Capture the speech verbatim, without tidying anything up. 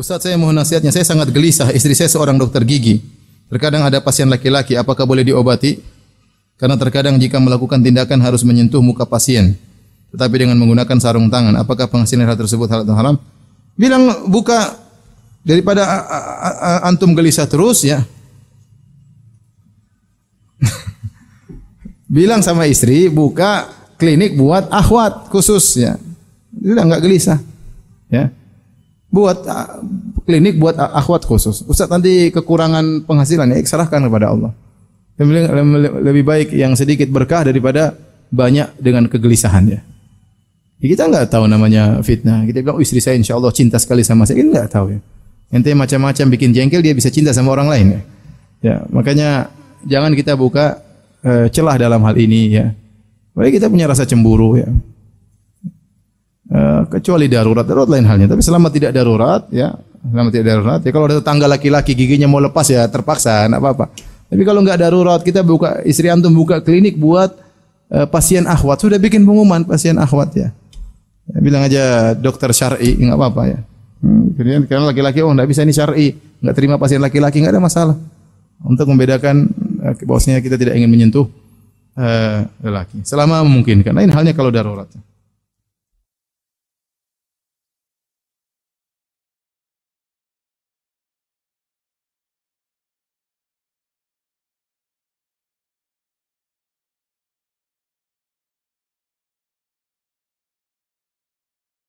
Ustaz, saya mohon nasihatnya, saya sangat gelisah, istri saya seorang dokter gigi. Terkadang ada pasien laki-laki, apakah boleh diobati? Karena terkadang jika melakukan tindakan harus menyentuh muka pasien, tetapi dengan menggunakan sarung tangan. Apakah penghasilan hal tersebut halal atau haram? Bilang buka, daripada antum gelisah terus ya. Bilang sama istri, buka klinik buat akhwat khusus ya. Sudah enggak gelisah ya. Buat uh, klinik buat akhwat khusus. Ustaz, nanti kekurangan penghasilan ya, serahkan kepada Allah. Lebih baik yang sedikit berkah daripada banyak dengan kegelisahannya. Ya, kita enggak tahu namanya fitnah. Kita bilang, oh, istri saya insya Allah cinta sekali sama saya. Kita enggak tahu ya. Ente macam-macam bikin jengkel, dia bisa cinta sama orang lain ya. Ya, makanya jangan kita buka uh, celah dalam hal ini ya. Baik, kita punya rasa cemburu ya. Uh, kecuali darurat, darurat lain halnya. Tapi selama tidak darurat, ya, selama tidak darurat, ya, kalau ada tetangga laki-laki giginya mau lepas ya terpaksa, enggak apa-apa. Tapi kalau enggak darurat, kita buka, istri antum buka klinik buat uh, pasien akhwat. Sudah bikin pengumuman pasien akhwat ya. Ya, bilang aja dokter syar'i, enggak apa-apa ya. Hmm, karena laki-laki, oh, enggak bisa ini syar'i, enggak terima pasien laki-laki, enggak ada masalah. Untuk membedakan uh, bahwasanya kita tidak ingin menyentuh uh, lelaki. Selama memungkinkan. Lain halnya kalau darurat.